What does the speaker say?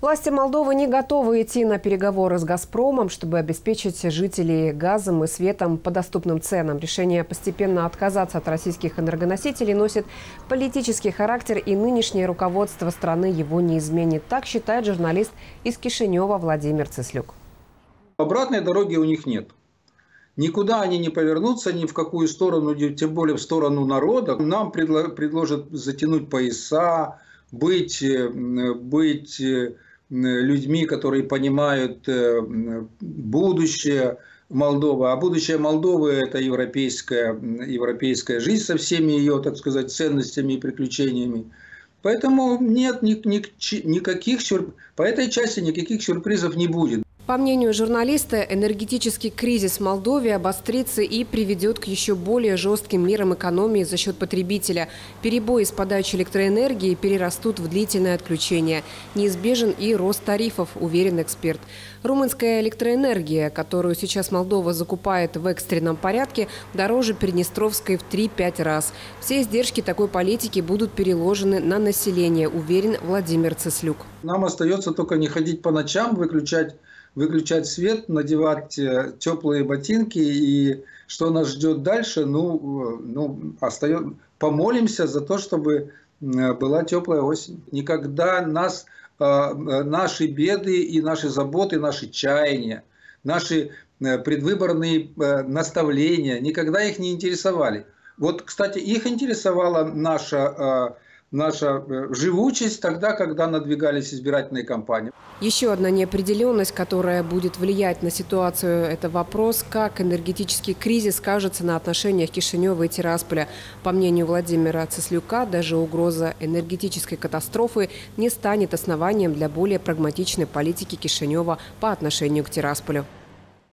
Власти Молдовы не готовы идти на переговоры с «Газпромом», чтобы обеспечить жителей газом и светом по доступным ценам. Решение постепенно отказаться от российских энергоносителей носит политический характер, и нынешнее руководство страны его не изменит. Так считает журналист из Кишинева Владимир Цислюк. Обратной дороги у них нет. Никуда они не повернутся, ни в какую сторону, тем более в сторону народа. Нам предложат затянуть пояса, быть людьми, которые понимают будущее Молдовы. А будущее Молдовы – это европейская жизнь со всеми ее, так сказать, ценностями и приключениями. Поэтому нет по этой части никаких сюрпризов не будет. По мнению журналиста, энергетический кризис в Молдове обострится и приведет к еще более жестким мерам экономии за счет потребителя. Перебои с подачей электроэнергии перерастут в длительное отключение. Неизбежен и рост тарифов, уверен эксперт. Румынская электроэнергия, которую сейчас Молдова закупает в экстренном порядке, дороже Приднестровской в 3-5 раз. Все издержки такой политики будут переложены на население, уверен Владимир Цислюк. Нам остается только не ходить по ночам, выключать свет, надевать теплые ботинки. И что нас ждет дальше, помолимся за то, чтобы была теплая осень. Никогда наши беды и наши заботы, наши чаяния, наши предвыборные наставления, никогда их не интересовали. Вот, кстати, их интересовала наша живучесть тогда, когда надвигались избирательные кампании. Еще одна неопределенность, которая будет влиять на ситуацию, это вопрос, как энергетический кризис скажется на отношениях Кишинева и Тирасполя. По мнению Владимира Цислюка, даже угроза энергетической катастрофы не станет основанием для более прагматичной политики Кишинева по отношению к Тирасполю.